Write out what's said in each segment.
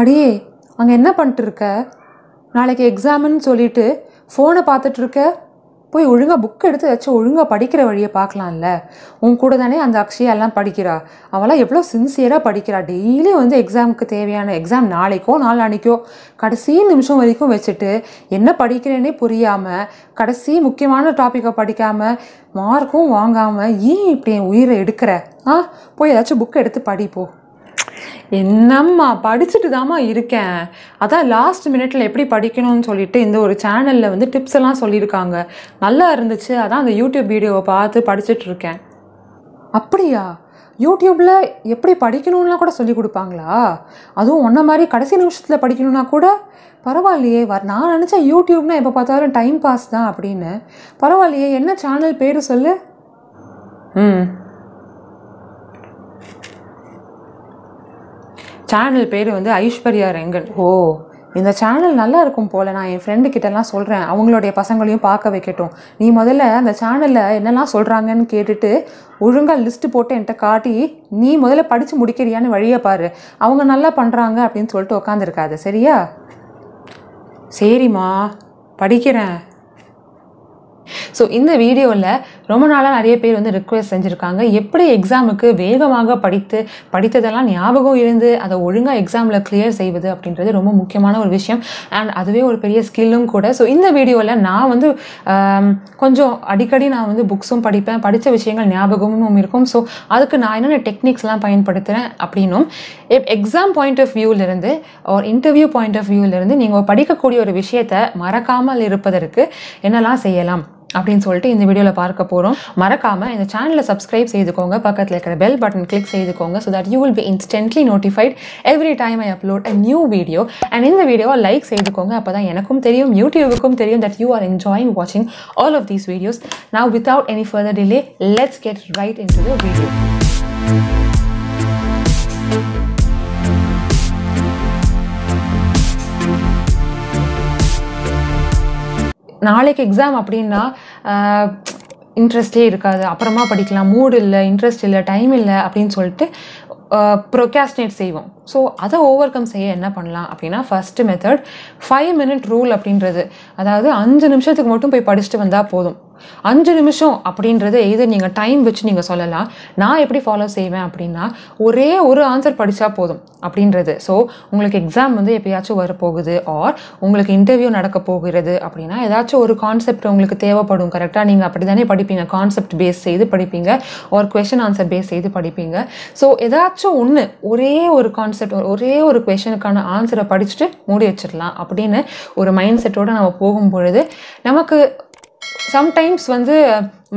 அடியே அங்கே என்ன பண்ணிட்டுருக்க? நாளைக்கு எக்ஸாமுன்னு சொல்லிட்டு ஃபோனை பார்த்துட்ருக்க. போய் ஒழுங்காக புக் எடுத்து வச்சு ஒழுங்காக படிக்கிற வழியை பார்க்கலாம்ல. உன் கூட தானே அந்த அக்ஷயாலாம் படிக்கிறா. அவளாம் எவ்வளோ சின்சியராக படிக்கிறா. டெய்லியும் வந்து எக்ஸாமுக்கு தேவையான எக்ஸாம் நாளைக்கோ நாளானிக்கோ கடைசி நிமிஷம் வரைக்கும் வச்சுட்டு என்ன படிக்கிறேன்னே புரியாமல் கடைசி முக்கியமான டாப்பிக்கை படிக்காமல் மார்க்கும் வாங்காமல் ஏன் இப்படி என் உயிரை எடுக்கிற? போய் ஏதாச்சும் புக் எடுத்து படிப்போம். என்னம்மா படிச்சுட்டு தாம்மா இருக்கேன். அதான் லாஸ்ட் மினிட்ல எப்படி படிக்கணும்னு சொல்லிட்டு இந்த ஒரு சேனலில் வந்து டிப்ஸ் எல்லாம் சொல்லியிருக்காங்க, நல்லா இருந்துச்சு. அதான் அந்த யூடியூப் வீடியோவை பார்த்து படிச்சுட்டு இருக்கேன். அப்படியா? யூடியூப்பில் எப்படி படிக்கணும்லாம் கூட சொல்லி கொடுப்பாங்களா? அதுவும் ஒன்றை மாதிரி கடைசி நிமிஷத்தில் படிக்கணும்னா கூட பரவாயில்லையே. நான் நினச்சேன் யூடியூப்னால் எப்போ பார்த்தாலும் டைம் பாஸ் தான் அப்படின்னு. பரவாயில்லையே. என்ன சேனல் பேர் சொல்லு? சேனல் பேர் வந்து ஐஸ்வர்யா ரெங்கன். ஓ, இந்த சேனல் நல்லா இருக்கும் போல். நான் என் ஃப்ரெண்டு கிட்டலாம் சொல்கிறேன், அவங்களுடைய பசங்களையும் பார்க்க வைக்கட்டும். நீ முதல்ல அந்த சேனலில் என்னெல்லாம் சொல்கிறாங்கன்னு கேட்டுட்டு ஒழுங்காக லிஸ்ட்டு போட்டு என்கிட்ட காட்டி நீ முதல்ல படித்து முடிக்கிறியான்னு வழியை பாரு. அவங்க நல்லா பண்ணுறாங்க அப்படின்னு சொல்லிட்டு உட்காந்துருக்காது, சரியா? சரிம்மா, படிக்கிறேன். ஸோ இந்த வீடியோவில் ரொம்ப நாளாக நிறைய பேர் வந்து ரிக்வெஸ்ட் செஞ்சுருக்காங்க, எப்படி எக்ஸாமுக்கு வேகமாக படித்ததெல்லாம் ஞாபகம் இருந்து அதை ஒழுங்காக எக்ஸாமில் கிளியர் செய்வது அப்படின்றது ரொம்ப முக்கியமான ஒரு விஷயம். அண்ட் அதுவே ஒரு பெரிய ஸ்கில்லும் கூட. ஸோ இந்த வீடியோவில் நான் வந்து கொஞ்சம் அடிக்கடி நான் வந்து புக்ஸும் படிப்பேன், படித்த விஷயங்கள் ஞாபகமும் இருக்கும். ஸோ அதுக்கு நான் என்னென்ன டெக்னிக்ஸ்லாம் பயன்படுத்துகிறேன் அப்படின்னும், எக்ஸாம் பாயிண்ட் ஆஃப் வியூவிலிருந்து ஒரு இன்டர்வியூ பாயிண்ட் ஆஃப் வியூவிலிருந்து நீங்கள் படிக்கக்கூடிய ஒரு விஷயத்தை மறக்காமல் இருப்பதற்கு என்னெல்லாம் செய்யலாம் அப்படின்னு சொல்லிட்டு இந்த வீடியோவில் பார்க்க போகிறோம். மறக்காமல் இந்த சேனலை சப்ஸ்கிரைப் செய்துக்கோங்க, பக்கத்தில் இருக்கிற பெல் பட்டன் கிளிக் செய்துக்கோங்க. So that you will be instantly notified every time I upload a new video. And இந்த வீடியோவை லைக் செய்துக்கோங்க. அப்போ தான் எனக்கும் தெரியும், யூடியூபுக்கும் தெரியும் தட் யூ ஆர் என்ஜாயிங் வாட்சிங் all of these videos. Now without any further delay let's get right into the video. நாளைக்கு எக்ஸாம் அப்படின்னா இன்ட்ரெஸ்டே இருக்காது, அப்புறமா படிக்கலாம், மூடு இல்லை, இன்ட்ரெஸ்ட் இல்லை, டைம் இல்லை அப்படின்னு சொல்லிட்டு ப்ரொகாஸ்டினேட் செய்வோம். ஸோ அதை ஓவர் கம் செய்ய என்ன பண்ணலாம் அப்படின்னா, ஃபஸ்ட்டு மெத்தட் 5 மினிட் ரூல் அப்படின்றது. அதாவது 5 நிமிஷத்துக்கு மட்டும் போய் படிச்சுட்டு வந்தால் போதும். 5 நிமிஷம் அப்படின்றது இது நீங்கள் டைம் வச்சு நீங்கள் சொல்லலாம். நான் எப்படி ஃபாலோ செய்வேன் அப்படின்னா, ஒரே ஒரு ஆன்சர் படித்தா போதும் அப்படின்றது. ஸோ உங்களுக்கு எக்ஸாம் வந்து எப்போயாச்சும் வரப்போகுது, ஆர் உங்களுக்கு இன்டர்வியூ நடக்க போகிறது அப்படின்னா ஏதாச்சும் ஒரு கான்செப்ட் உங்களுக்கு தேவைப்படும். கரெக்டாக நீங்கள் அப்படி தானே படிப்பீங்க, கான்செப்ட் பேஸ் செய்து படிப்பீங்க, ஒரு கொஷின் ஆன்சர் பேஸ் செய்து படிப்பீங்க. ஸோ ஏதாச்சும் ஒன்று, ஒரே ஒரு கான்செப்ட், ஒரே ஒரு கொஷனுக்கான ஆன்சரை படிச்சுட்டு மூடி வச்சிடலாம் அப்படின்னு ஒரு மைண்ட் செட்டோடு நம்ம போகும்பொழுது நமக்கு சம்டைம்ஸ் வந்து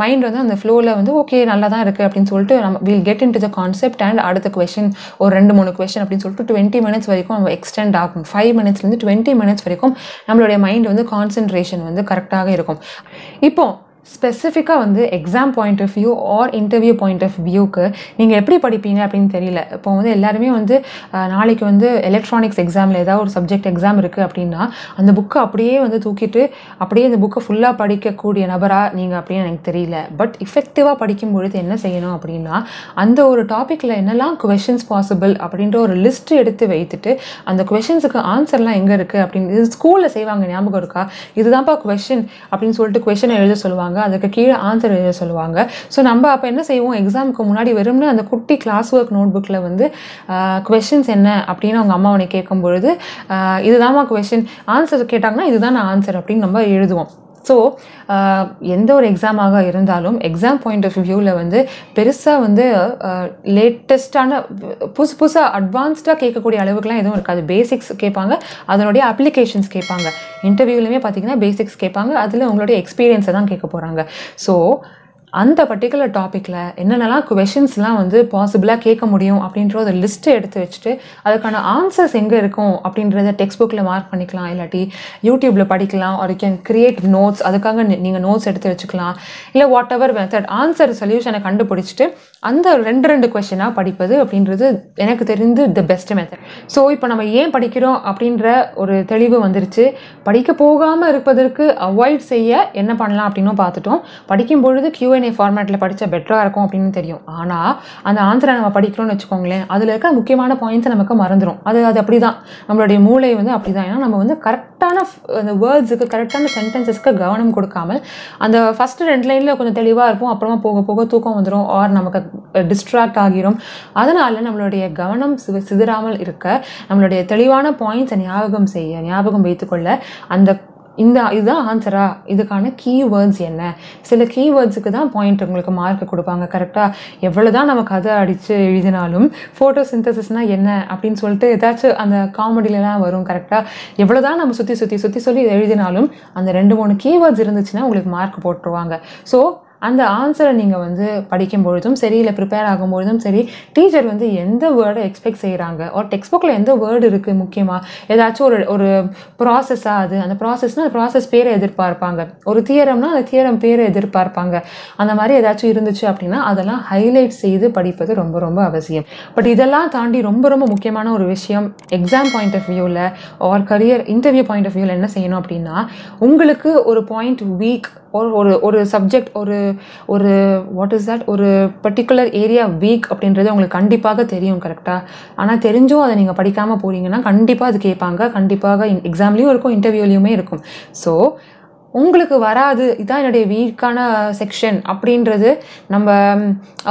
மைண்ட் வந்து அந்த ஃப்ளோவில் வந்து ஓகே நல்லா தான் இருக்குது அப்படின்னு சொல்லிட்டு நம்ம we'll get into the concept. And அடுத்த கொஷின் ஒரு 2-3 கொஷின் அப்படின்னு சொல்லிட்டு 20 மினிட்ஸ் வரைக்கும் நம்ம எக்ஸ்டெண்ட் ஆகும். 5 மினிட்ஸ்லேருந்து 20 மினிட்ஸ் வரைக்கும் நம்மளுடைய மைண்ட் வந்து கான்சென்ட்ரேஷன் வந்து கரெக்டாக இருக்கும். இப்போது ஸ்பெசிஃபிக்காக வந்து exam point of view or interview point of வியூக்கு நீங்கள் எப்படி படிப்பீங்க அப்படின்னு தெரியல. இப்போ வந்து எல்லாருமே வந்து நாளைக்கு வந்து எலக்ட்ரானிக்ஸ் எக்ஸாமில் ஏதாவது ஒரு சப்ஜெக்ட் எக்ஸாம் இருக்குது அப்படின்னா அந்த புக்கை அப்படியே வந்து தூக்கிட்டு அப்படியே இந்த புக்கை ஃபுல்லாக படிக்கக்கூடிய நபராக நீங்கள் அப்படின்னு எனக்கு தெரியல. பட் எஃபெக்டிவாக படிக்கும்பொழுது என்ன செய்யணும் அப்படின்னா, அந்த ஒரு டாப்பிக்கில் என்னெல்லாம் கொஷின்ஸ் பாசிபிள் அப்படின்ற ஒரு லிஸ்ட் எடுத்து வைத்துட்டு அந்த கொஷின்ஸுக்கு ஆன்சர்லாம் எங்கே இருக்குது அப்படின்னு. இது ஸ்கூலில் செய்வாங்க, ஞாபகம் இருக்கா? இதுதான்ப்பா கொஷின் அப்படின்னு சொல்லிட்டு கொஷினை எழுத சொல்லுவாங்க, அதுக்கு கீழே ஆன்சர் எழுத சொல்லுவாங்க. ஸோ நம்ம அப்போ என்ன செய்வோம், எக்ஸாமுக்கு முன்னாடி வெறும்னு அந்த குட்டி கிளாஸ் ஒர்க் நோட் புக்கில் வந்து கொஷின்ஸ் என்ன அப்படின்னு அவங்க அம்மா உன்னை கேட்கும்பொழுது இதுதான்மா கொஷின், ஆன்சர் கேட்டாங்கன்னா இதுதான் ஆன்சர் அப்படின்னு நம்ம எழுதுவோம். ஸோ எந்த ஒரு எக்ஸாமாக இருந்தாலும் எக்ஸாம் பாயிண்ட் ஆஃப் வியூவில் வந்து பெருசாக வந்து லேட்டஸ்டான புதுசாக அட்வான்ஸ்டாக கேட்கக்கூடிய அளவுக்குலாம் எதுவும் இருக்காது. பேசிக்ஸ் கேட்பாங்க, அதனுடைய அப்ளிகேஷன்ஸ் கேட்பாங்க. இன்டர்வியூலையுமே பார்த்திங்கன்னா பேசிக்ஸ் கேட்பாங்க, அதில் உங்களுடைய எக்ஸ்பீரியன்ஸை தான் கேட்க போகிறாங்க. ஸோ அந்த பர்டிகுலர் டாப்பிக்கில் என்னென்னலாம் கொஷின்ஸ்லாம் வந்து பாசிபிளாக கேட்க முடியும் அப்படின்ற ஒரு லிஸ்ட்டு எடுத்து வச்சுட்டு அதுக்கான ஆன்சர்ஸ் எங்கே இருக்கும் அப்படின்றத டெக்ஸ்ட் புக்கில் மார்க் பண்ணிக்கலாம், இல்லாட்டி யூடியூப்பில் படிக்கலாம். Or you can create notes, அதுக்காக நீங்கள் நோட்ஸ் எடுத்து வச்சுக்கலாம். இல்லை வாட் எவர் மெத்தட் ஆன்சர் சொல்யூஷனை கண்டுபிடிச்சிட்டு அந்த ரெண்டு ரெண்டு கொஸ்டினாக படிப்பது அப்படின்றது எனக்கு தெரிந்து த பெஸ்ட் மெத்தட். ஸோ இப்போ நம்ம ஏன் படிக்கிறோம் அப்படின்ற ஒரு தெளிவு வந்துருச்சு. படிக்க போகாமல் இருப்பதற்கு அவாய்ட் செய்ய என்ன பண்ணலாம் அப்படின்னு பார்த்துட்டோம். படிக்கும் பொழுது Q&A ஃபார்மேட்டில் படித்தா பெட்டராக இருக்கும் அப்படின்னு தெரியும். ஆனால் அந்த ஆன்சரை நம்ம படிக்கிறோன்னு வச்சுக்கோங்களேன், அதில் இருக்க முக்கியமான பாயிண்ட்ஸை நமக்கு மறந்துடும். அது அப்படி தான், நம்மளுடைய மூளை வந்து அப்படி தான். ஏன்னா நம்ம வந்து கரெக்டான அந்த வேர்ட்ஸுக்கு கரெக்டான சென்டென்சஸ்க்கு கவனம் கொடுக்காமல் அந்த ஃபஸ்ட்டு ரெண்டு லைனில் கொஞ்சம் தெளிவாக இருப்போம், அப்புறமா போக போக தூக்கம் வந்துடும் ஆர் நமக்கு டிஸ்ட்ராக்ட் ஆகிறோம். அதனால் நம்மளுடைய கவனம் சிதறாமல் இருக்க நம்மளுடைய தெளிவான பாயிண்ட்ஸை ஞாபகம் வைத்துக்கொள்ள இதுதான் ஆன்சரா, இதுக்கான கீவேர்ட்ஸ் என்ன, சில கீவேர்ட்ஸுக்கு தான் பாயிண்ட் உங்களுக்கு மார்க் கொடுப்பாங்க கரெக்டாக. எவ்வளோ தான் நம்ம கதை அடித்து எழுதினாலும் ஃபோட்டோ சிந்தசிஸ்னால் என்ன அப்படின்னு சொல்லிட்டு ஏதாச்சும் அந்த காமெடியிலலாம் வரும் கரெக்டாக. எவ்வளோ தான் நம்ம சுற்றி சொல்லி எழுதினாலும் அந்த 2-3 கீவேர்ட்ஸ் இருந்துச்சுன்னா உங்களுக்கு மார்க் போட்டுருவாங்க. ஸோ அந்த ஆன்சரை நீங்கள் வந்து படிக்கும் பொழுதும் சரி, இல்லை ப்ரிப்பேர் ஆகும்பொழுதும் சரி, டீச்சர் வந்து எந்த வேர்டை எக்ஸ்பெக்ட் செய்கிறாங்க, ஒரு டெக்ஸ்ட் புக்கில் எந்த வேர்டு இருக்குது, முக்கியமாக ஏதாச்சும் ஒரு ப்ராசஸ்ஸாக, அந்த ப்ராசஸ்னால் அந்த ப்ராசஸ் பேரை எதிர்பார்ப்பாங்க, ஒரு தியரம்னா அந்த தியரம் பேரை எதிர்பார்ப்பாங்க. அந்த மாதிரி ஏதாச்சும் இருந்துச்சு அப்படின்னா அதெல்லாம் ஹைலைட் செய்து படிப்பது ரொம்ப ரொம்ப அவசியம். பட் இதெல்லாம் தாண்டி ரொம்ப ரொம்ப முக்கியமான ஒரு விஷயம் எக்ஸாம் பாயிண்ட் ஆஃப் வியூவில் or career interview point of வியூவில் என்ன செய்யணும் அப்படின்னா, உங்களுக்கு ஒரு பாயிண்ட் வீக் ஒரு சப்ஜெக்ட் ஒரு வாட் இஸ் தட் ஒரு பர்டிகுலர் ஏரியா வீக் அப்படின்றது உங்களுக்கு கண்டிப்பாக தெரியும் கரெக்டாக. ஆனால் தெரிஞ்சும் அதை நீங்கள் படிக்காமல் போகிறீங்கன்னா கண்டிப்பாக அது கேட்பாங்க, கண்டிப்பாக எக்ஸாம்லேயும் இருக்கும், இன்டர்வியூலேயுமே இருக்கும். ஸோ உங்களுக்கு வராது, இதான் என்னுடைய வீக்கான செக்ஷன் அப்படின்றது நம்ம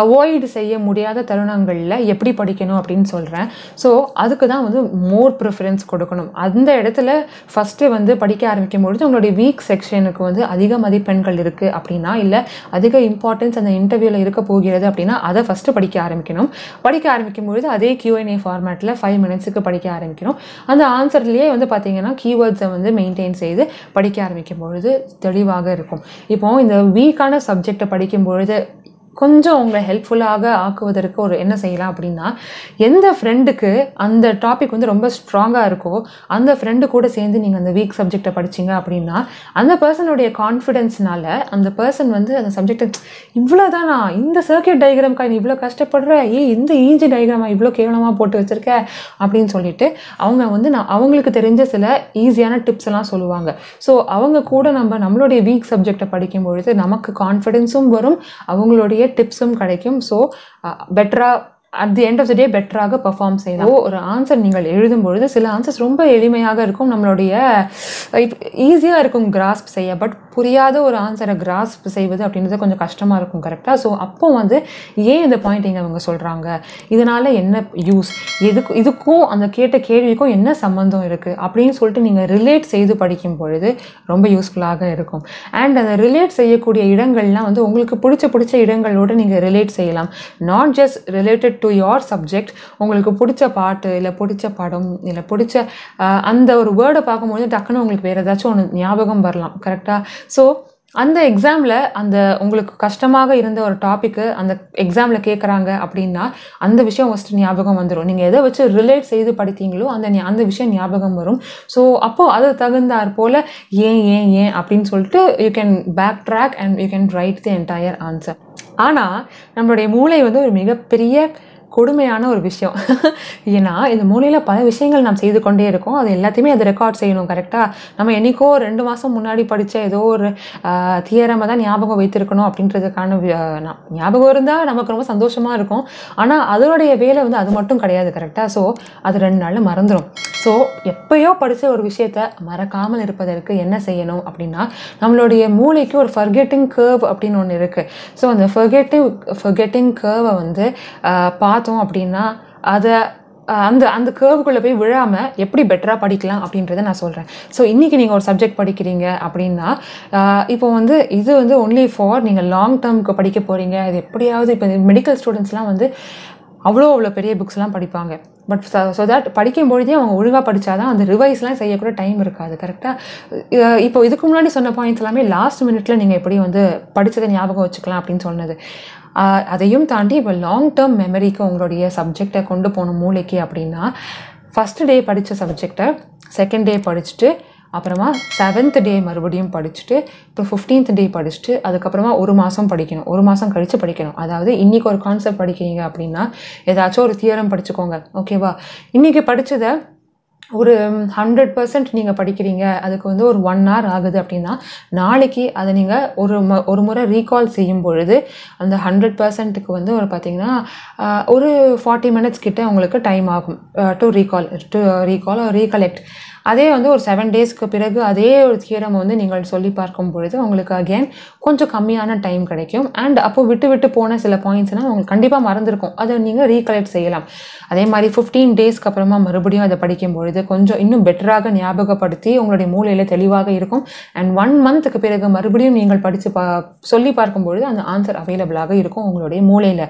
அவாய்டு செய்ய முடியாத தருணங்களில் எப்படி படிக்கணும் அப்படின்னு சொல்கிறேன். ஸோ அதுக்கு தான் வந்து மோர் ப்ரிஃபரன்ஸ் கொடுக்கணும். அந்த இடத்துல ஃபஸ்ட்டு வந்து படிக்க ஆரம்பிக்கும் பொழுது உங்களுடைய வீக் செக்ஷனுக்கு வந்து அதிக மதிப்பெண்கள் இருக்குது அப்படின்னா, இல்லை அதிக இம்பார்ட்டன்ஸ் அந்த இன்டர்வியூவில் இருக்க போகிறது அப்படின்னா அதை ஃபஸ்ட்டு படிக்க ஆரம்பிக்கணும். படிக்க ஆரம்பிக்கும் பொழுது அதே Q&A ஃபார்மேட்டில் 5 minutesக்கு படிக்க ஆரம்பிக்கணும். அந்த ஆன்சர்லேயே வந்து பார்த்திங்கன்னா கீவேர்ட்ஸை வந்து மெயின்டைன் செய்து படிக்க ஆரம்பிக்கும் பொழுது தெளிவாக இருக்கும். இப்போ இந்த வீக்கான சப்ஜெக்டை படிக்கும் பொழுது கொஞ்சம் உங்களை ஹெல்ப்ஃபுல்லாக ஆக்குவதற்கு ஒரு என்ன செய்யலாம் அப்படின்னா, எந்த ஃப்ரெண்டுக்கு அந்த டாபிக் வந்து ரொம்ப ஸ்ட்ராங்காக இருக்கோ அந்த ஃப்ரெண்டு கூட சேர்ந்து நீங்கள் அந்த வீக் சப்ஜெக்டை படிச்சிங்க அப்படின்னா அந்த பர்சனுடைய கான்ஃபிடென்ஸ்னால அந்த பர்சன் வந்து அந்த சப்ஜெக்டை இவ்வளோதானா, இந்த சர்க்கியூட் டயக்ராம்க்கா நீ இவ்வளோ கஷ்டப்படுற, இந்த ஈஜி டயக்ராமா இவ்வளோ கேவலமாக போட்டு வச்சுருக்க அப்படின்னு சொல்லிட்டு அவங்க வந்து அவங்களுக்கு தெரிஞ்ச சில ஈஸியான டிப்ஸ் எல்லாம் சொல்லுவாங்க. ஸோ அவங்க கூட நம்மளுடைய வீக் சப்ஜெக்டை படிக்கும் பொழுது நமக்கு கான்ஃபிடென்ஸும் வரும், அவங்களுடைய டிப்ஸும் கிடைக்கும். ஸோ பெட்டராக at the end of the day பெட்டராக பர்ஃபார்ம் செய்யலாம். ஒரு ஆன்சர் நீங்கள் எழுதும்பொழுது சில ஆன்சர்ஸ் ரொம்ப எளிமையாக இருக்கும், நம்மளுடைய ஈஸியாக இருக்கும் கிராஸ்ப் செய்ய. பட் புரியாத ஒரு ஆன்சரை கிராஸ்ப் செய்வது அப்படின்றது கொஞ்சம் கஷ்டமாக இருக்கும் கரெக்டாக. ஸோ அப்போ வந்து ஏன் இந்த பாயிண்ட் இங்கே அவங்க சொல்கிறாங்க, இதனால் என்ன யூஸ், இதுக்கும் அந்த கேட்ட கேள்விக்கும் என்ன சம்மந்தம் இருக்குது அப்படின்னு சொல்லிட்டு நீங்கள் ரிலேட் செய்து படிக்கும் பொழுது ரொம்ப யூஸ்ஃபுல்லாக இருக்கும். அண்ட் அந்த ரிலேட் செய்யக்கூடிய இடங்கள்லாம் வந்து உங்களுக்கு பிடிச்ச இடங்களோடு நீங்கள் ரிலேட் செய்யலாம். Not just related to your subject, உங்களுக்கு பிடிச்ச பாட்டு, இல்லை பிடிச்ச படம், இல்லை பிடிச்ச அந்த ஒரு வேர்டை பார்க்கும்போது டக்குன்னு உங்களுக்கு வேறு ஏதாச்சும் ஒன்று ஞாபகம் வரலாம் கரெக்டாக. ஸோ அந்த எக்ஸாமில் அந்த உங்களுக்கு கஷ்டமாக இருந்த ஒரு டாப்பிக்கு அந்த எக்ஸாமில் கேட்குறாங்க அப்படின்னா அந்த விஷயம் ஃபஸ்ட்டு ஞாபகம் வந்துடும். நீங்கள் எதை வச்சு ரிலேட் செய்து படித்தீங்களோ அந்த விஷயம் ஞாபகம் வரும். ஸோ அப்போது அது தகுந்தாற் போல் ஏன் அப்படின்னு சொல்லிட்டு you can back track and you can write the entire answer. ஆனால் நம்மளுடைய மூளை வந்து ஒரு மிகப்பெரிய கொடுமையான ஒரு விஷயம். ஏன்னா இந்த மூலையில் பல விஷயங்கள் நாம் செய்து கொண்டே இருக்கோம், அது எல்லாத்தையுமே அது ரெக்கார்ட் செய்யணும் கரெக்டாக. நம்ம என்றைக்கோ 2 மாதம் முன்னாடி படித்த ஏதோ ஒரு தியரமை தான் ஞாபகம் வைத்திருக்கணும் அப்படின்றதுக்கான ஞாபகம் இருந்தால் நமக்கு ரொம்ப சந்தோஷமாக இருக்கும். ஆனால் அதனுடைய வேலை வந்து அது மட்டும் கிடையாது கரெக்டாக. ஸோ அது 2 நாளில் மறந்துடும். ஸோ எப்போயோ படித்த ஒரு விஷயத்தை மறக்காமல் இருப்பதற்கு என்ன செய்யணும் அப்படின்னா, நம்மளுடைய மூளைக்கு ஒரு ஃபர்கெட்டிங் கர்வ் அப்படின்னு ஒன்று இருக்குது. ஸோ அந்த ஃபர்கெட்டிங் கர்வை வந்து பார்த்தோம் அப்படின்னா அந்த கேர்வுக்குள்ளே போய் விழாமல் எப்படி பெட்டராக படிக்கலாம் அப்படின்றத நான் சொல்கிறேன். ஸோ இன்றைக்கி நீங்கள் ஒரு சப்ஜெக்ட் படிக்கிறீங்க அப்படின்னா, இப்போ வந்து இது வந்து ஒன்லி ஃபார் நீங்கள் லாங் டேர்முக்கு படிக்க போகிறீங்க. இது எப்படியாவது இப்போ மெடிக்கல் ஸ்டூடெண்ட்ஸ்லாம் வந்து அவ்வளோ பெரிய புக்ஸ்லாம் படிப்பாங்க. பட் ஸோ தட் படிக்கும்பொழுதே அவங்க ஒழுங்காக படித்தாதான் அந்த ரிவைஸ்லாம் செய்யக்கூட டைம் இருக்காது கரெக்டாக. இப்போ இதுக்கு முன்னாடி சொன்ன பாயிண்ட்ஸ் எல்லாமே லாஸ்ட் மினிட்ல நீங்கள் எப்படி வந்து படித்ததை ஞாபகம் வச்சுக்கலாம் அப்படின்னு சொன்னது. அதையும் தாண்டி இப்போ லாங் டேர்ம் மெமரிக்கு உங்களுடைய சப்ஜெக்டை கொண்டு போகணும் மூளைக்கு அப்படின்னா, ஃபஸ்ட்டு டே படித்த சப்ஜெக்டை செகண்ட் டே படிச்சுட்டு அப்புறமா 7th டே மறுபடியும் படிச்சுட்டு அப்புறம் 15th டே படிச்சுட்டு அதுக்கப்புறமா ஒரு மாதம் படிக்கணும், ஒரு மாதம் கழித்து படிக்கணும். அதாவது இன்றைக்கி ஒரு கான்செப்ட் படிக்கிறீங்க அப்படின்னா ஏதாச்சும் ஒரு தியரம் படிச்சுக்கோங்க, ஓகேவா? இன்றைக்கி படித்ததை ஒரு 100% நீங்கள் படிக்கிறீங்க, அதுக்கு வந்து ஒரு 1 hour ஆகுது அப்படின்னா நாளைக்கு அதை நீங்கள் ஒரு முறை ரீகால் செய்யும் பொழுது அந்த 100%க்கு வந்து ஒரு பார்த்திங்கன்னா ஒரு 40 minutes கிட்டே உங்களுக்கு டைம் ஆகும் டு ரீகால் ஆர் ரீகலெக்ட். அதே வந்து ஒரு 7 daysக்கு பிறகு அதே ஒரு தியரம் வந்து நீங்கள் சொல்லி பார்க்கும் பொழுது உங்களுக்கு அகெயின் கொஞ்சம் கம்மியான டைம் கிடைக்கும். அண்ட் அப்போது விட்டு போன சில பாயிண்ட்ஸ்னால் உங்களுக்கு கண்டிப்பாக மறந்துருக்கும், அதை நீங்கள் ரீகலெக்ட் செய்யலாம். அதே மாதிரி 15 daysக்கு அப்புறமா மறுபடியும் அதை படிக்கும் பொழுது கொஞ்சம் இன்னும் பெட்டராக ஞாபகப்படுத்தி உங்களுடைய மூளையில் தெளிவாக இருக்கும். அண்ட் 1 monthக்கு பிறகு மறுபடியும் நீங்கள் படித்து சொல்லி பார்க்கும்பொழுது அந்த ஆன்சர் அவைலபிளாக இருக்கும் உங்களுடைய மூளையில்.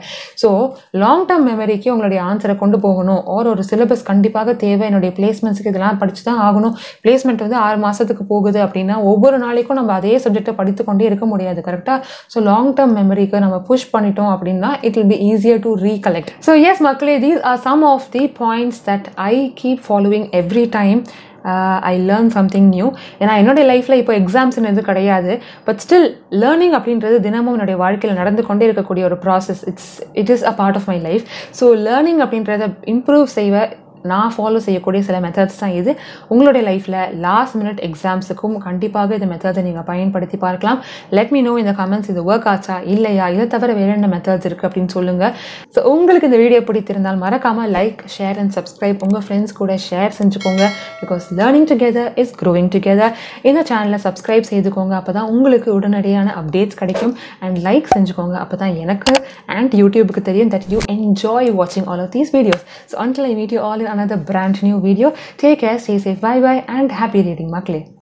ஸோ லாங் டேர்ம் மெமரிக்கு உங்களுடைய ஆன்சரை கொண்டு போகணும், ஒரு சிலபஸ் கண்டிப்பாக தேவை. என்னுடைய பிளேஸ்மெண்ட்ஸுக்கு இதெல்லாம் படித்து தான் ஆகணும். பிளேஸ்மெண்ட் வந்து 6 மாதத்துக்கு போகுது அப்படின்னா ஒவ்வொரு நாளைக்கும் நம்ம அதே சப்ஜெக்டை படித்துக்கொண்டே இருக்க முடியாது, கரெக்டாக? ஸோ லாங் டேர்ம் மெமரிக்கு நம்ம புஷ் பண்ணிட்டோம் அப்படின்னா it will be easier to recollect. So yes மக்களே, these are some of the points that I keep following every time I learn something new. ஏன்னா என்னுடைய லைஃப்பில் இப்போ எக்ஸாம்ஸ்னு எதுவும் கிடையாது, பட் ஸ்டில் லேர்னிங் அப்படின்றது தினமும் என்னுடைய வாழ்க்கையில் நடந்து கொண்டே இருக்கக்கூடிய ஒரு process. It is a part of my life. So learning அப்படின்றத இம்ப்ரூவ் செய்வ நான் ஃபாலோ செய்யக்கூடிய சில மெத்தட்ஸ் தான் இது. உங்களுடைய லைஃப்பில் லாஸ்ட் மினிட் எக்ஸாம்ஸுக்கும் கண்டிப்பாக இந்த மெத்தடை நீங்கள் பயன்படுத்தி பார்க்கலாம். லெட் மீ நோ இந்த கமெண்ட்ஸ் இது ஒர்க் ஆச்சா இல்லையா, இதை தவிர வேறு என்ன மெத்தட்ஸ் இருக்குது அப்படின்னு சொல்லுங்கள். ஸோ உங்களுக்கு இந்த வீடியோ பிடித்திருந்தால் மறக்காமல் லைக், ஷேர் அண்ட் சப்ஸ்கிரைப் உங்கள் ஃப்ரெண்ட்ஸ் கூட ஷேர் செஞ்சுக்கோங்க. Because learning together is growing together. இந்த சேனலை சப்ஸ்கிரைப் செய்துக்கோங்க, அப்போ தான் உங்களுக்கு உடனடியான அப்டேட்ஸ் கிடைக்கும். அண்ட் லைக் செஞ்சுக்கோங்க, அப்போ தான் எனக்கு அண்ட் யூடியூபுக்கு தெரியும் தட் யூ என்ஜாய் வாட்சிங் all of these videos. So until I meet you all in another brand new video, take care, stay safe, bye bye and happy reading மக்களே.